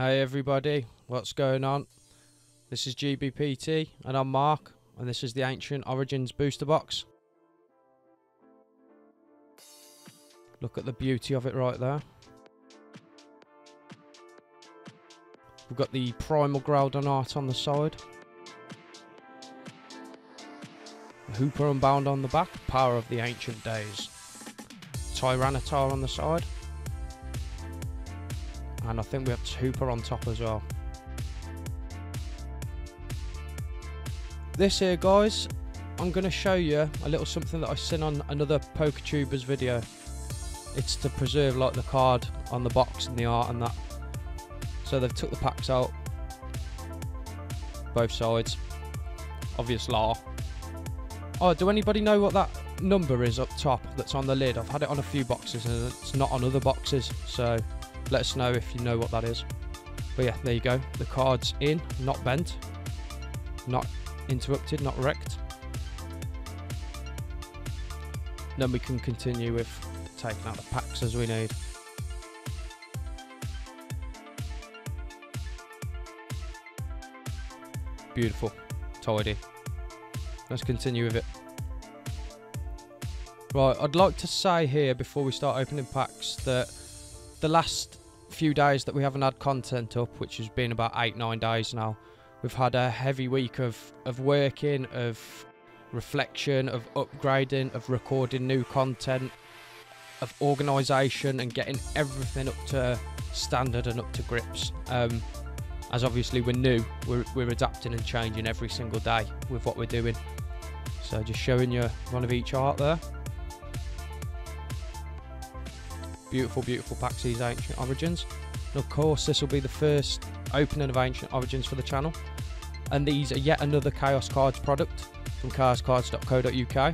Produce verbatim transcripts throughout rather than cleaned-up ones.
Hey everybody, what's going on? This is G B P T and I'm Mark and this is the Ancient Origins booster box. Look at the beauty of it right there. We've got the Primal Groudon art on the side. Hoopa Unbound on the back, Power of the Ancient Days. Tyranitar on the side. And I think we have Hoopa on top as well. This here, guys, I'm going to show you a little something that I've seen on another Poketubers video. It's to preserve like the card on the box and the art and that. So they've took the packs out. Both sides. Obvious law. Oh, do anybody know what that number is up top that's on the lid? I've had it on a few boxes and it's not on other boxes, so let us know if you know what that is. But yeah, there you go. The card's in, not bent, not interrupted, not wrecked. Then we can continue with taking out the packs as we need. Beautiful, tidy. Let's continue with it. Right, I'd like to say here before we start opening packs that the last few days that we haven't had content up, which has been about eight nine days now, we've had a heavy week of of working, of reflection, of upgrading, of recording new content, of organisation and getting everything up to standard and up to grips, um, as obviously we're new, we're, we're adapting and changing every single day with what we're doing. So just showing you one of each art there. Beautiful, beautiful packs, these Ancient Origins. And of course, this will be the first opening of Ancient Origins for the channel. And these are yet another Chaos Cards product from chaos cards dot co dot U K.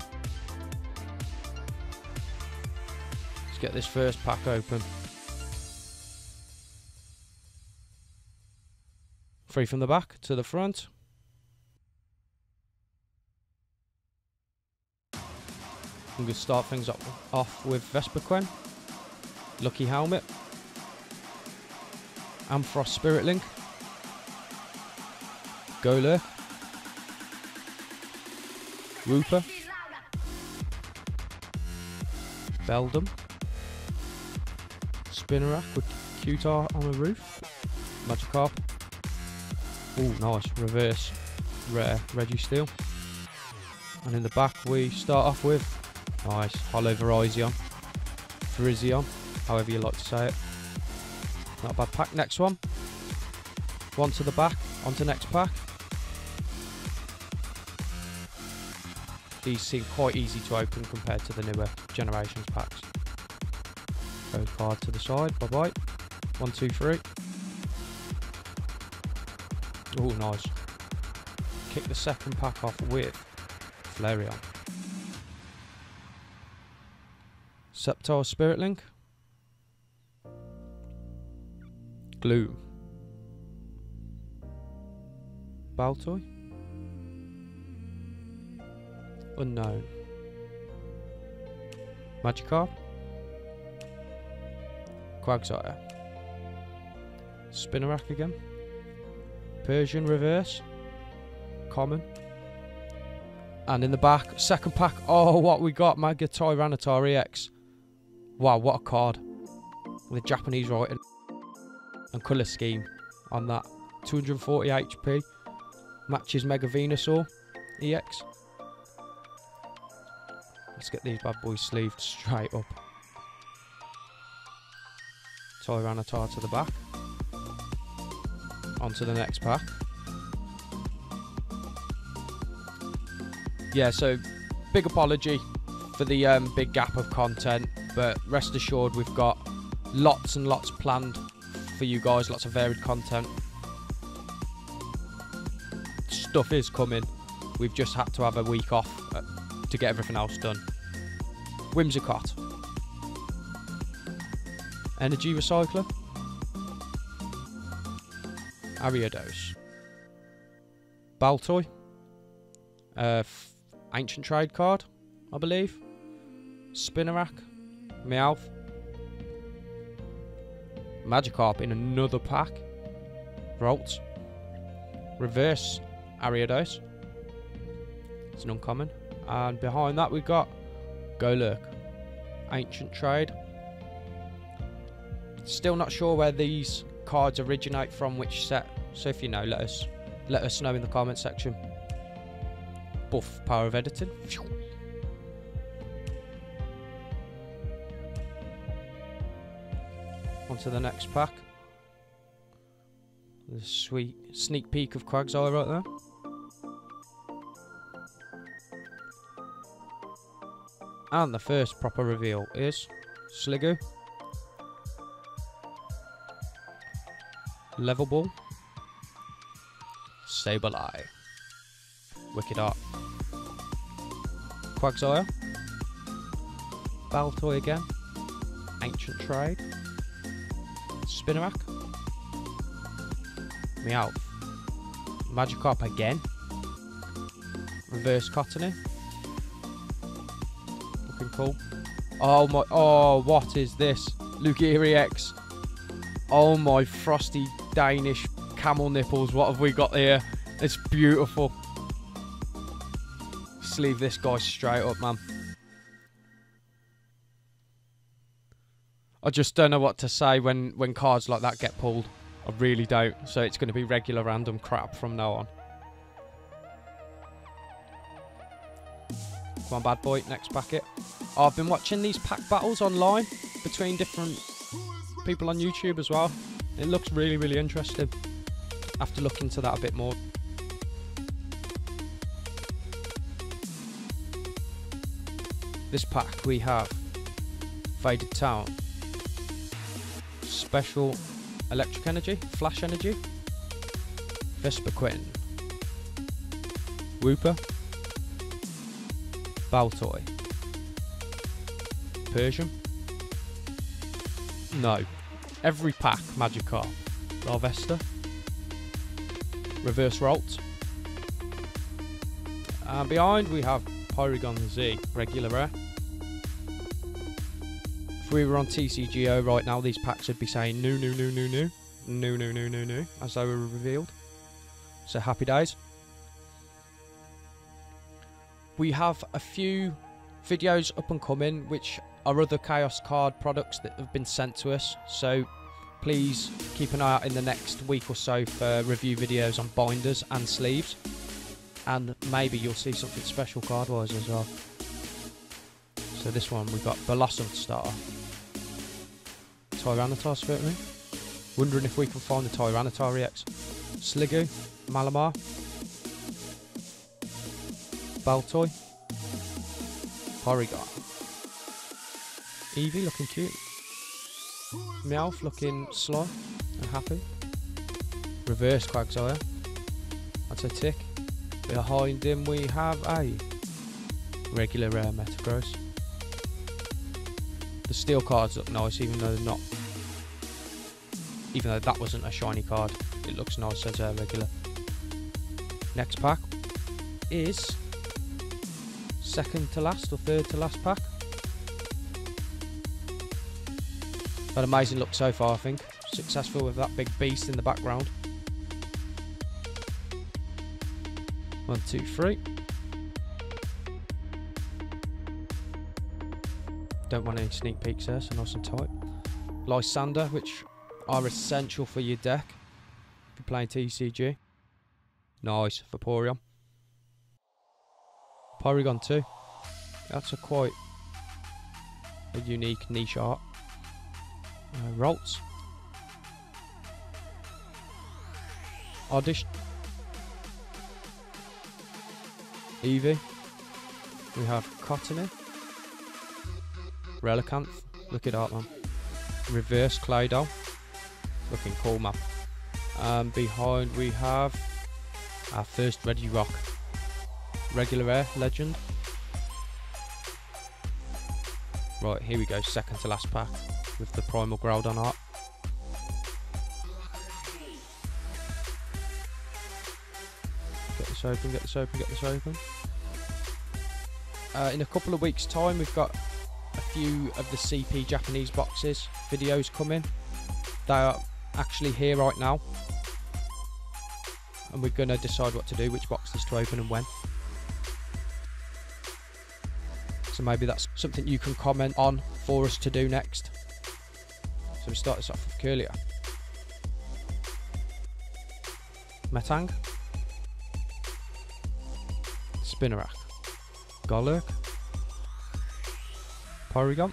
Let's get this first pack open. Three from the back to the front. I'm going to start things up, off with Vespaquen. Lucky Helmet, Amphrost Spirit Link, Golurk, Wooper, Beldum, Spinnerack with Q-Tar on the roof, Magikarp, ooh nice, reverse rare Registeel, and in the back we start off with, nice, Holo Verizion, Verizion, however you like to say it. Not a bad pack. Next one. One to the back. On to next pack. These seem quite easy to open compared to the newer generations packs. Go card to the side. Bye bye. One, two, three. Oh, nice. Kick the second pack off with Flareon. Sceptile Spirit Link. Gloom, Baltoy, Unknown, Magikarp, Quagsire, Spinnerack again, Persian Reverse, Common, and in the back, second pack, oh what we got, Mega Tyranitar E X, wow what a card, with Japanese writing and colour scheme on that. Two hundred forty H P, matches Mega Venusaur E X. Let's get these bad boys sleeved straight up. Tyranitar to the back. On to the next pack. Yeah, so big apology for the um, big gap of content, but rest assured we've got lots and lots planned for you guys, lots of varied content. Stuff is coming, we've just had to have a week off to get everything else done. Whimsicott, Energy Recycler, Ariados, Baltoy, uh, Ancient Trade Card I believe, Spinnerack, Meowth, Magikarp in another pack, Ralt. Reverse Ariados. It's an uncommon. And behind that we've got Golurk. Ancient Trade. Still not sure where these cards originate from, which set. So if you know, let us let us know in the comment section. Buff power of editing. On to the next pack. The sweet sneak peek of Quagsire right there. And the first proper reveal is Sliggoo. Level Ball. Sableye. Wicked Art. Quagsire. Baltoy again. Ancient Trade. Spinnerack. Meowth. Magikarp again. Reverse Cottony. Looking cool. Oh my, oh what is this? Lugieri X. Oh my frosty Danish camel nipples, what have we got here? It's beautiful. Sleeve this guy straight up, man. I just don't know what to say when, when cards like that get pulled. I really don't. So it's going to be regular random crap from now on. Come on, bad boy. Next packet. Oh, I've been watching these pack battles online between different people on YouTube as well. It looks really, really interesting. I have to look into that a bit more. This pack we have Faded Town, Special Electric Energy, Flash Energy, Vespaquen, Wooper, Baltoy, Persian. No, every pack Magikarp, Larvesta, Reverse Ralt, and behind we have Porygon Z, regular rare. If we were on T C G O right now, these packs would be saying new, new, new, new, new, new, new, new, new, new, as they were revealed. So happy days. We have a few videos up and coming, which are other Chaos Card products that have been sent to us. So please keep an eye out in the next week or so for review videos on binders and sleeves. And maybe you'll see something special card-wise as well. So this one we've got Blossom Star, Tyranitar Spirit Ring. Wondering if we can find the Tyranitar E X. Sliggoo, Malamar, Baltoy, Porygon, Eevee looking cute, Meowth looking sly and happy, Reverse Quagsire, that's a tick. Behind him we have a regular rare Metagross. The steel cards look nice, even though they're not. Even though that wasn't a shiny card, it looks nice as a regular. Next pack is second to last or third to last pack. An amazing look so far, I think. Successful with that big beast in the background. One, two, three. Don't want any sneak peeks there, so nice and tight. Lysander, which are essential for your deck if you're playing T C G. Nice for Porygon. Porygon two. That's a quite a unique niche art. Uh, Ralt. Oddish. Eevee. We have Cottony. Relicanth. Look at that one. Reverse Claydol. Looking cool, man. Um, behind we have our first Regirock. Regular rare, legend. Right, here we go. Second to last pack with the Primal Groudon art. Get this open, get this open, get this open. Uh, in a couple of weeks' time, we've got a few of the C P Japanese boxes videos coming. They are actually here right now. and we're going to decide what to do, which boxes to open and when. So maybe that's something you can comment on for us to do next. So we start this off with Curlia. Metang. Spinnerack. Golurk. Porygon.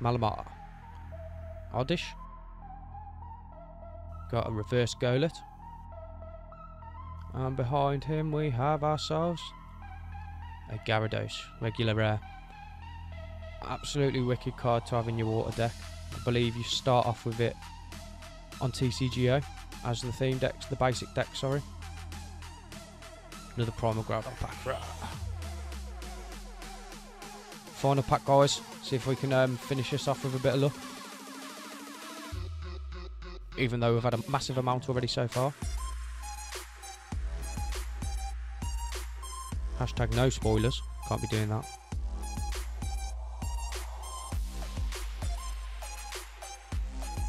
Malamar. Oddish. Got a reverse Golet. And behind him we have ourselves a Gyarados, regular rare. Absolutely wicked card to have in your water deck. I believe you start off with it on T C G O as the theme decks, the basic deck, sorry. Another Primal Groudon pack. Right. Final pack, guys. See if we can um, finish this off with a bit of luck. Even though we've had a massive amount already so far. Hashtag no spoilers. Can't be doing that.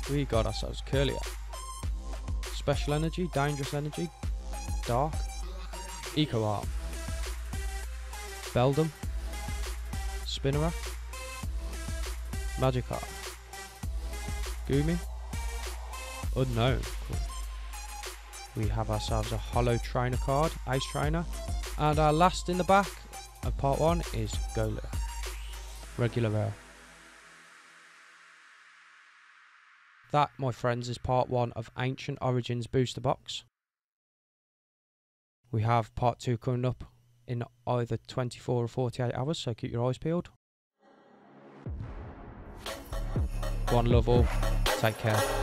We got ourselves Curlia. Special Energy, Dangerous Energy, Dark, Eco Arm, Beldum, Spinnerack, Magikarp, Goomy, Unknown. Cool. We have ourselves a Hollow Trainer card, Ice Trainer, and our last in the back of part one is Golurk, regular rare. That, my friends, is part one of Ancient Origins Booster Box. We have part two coming up in either twenty-four or forty-eight hours, so keep your eyes peeled. One love all, take care.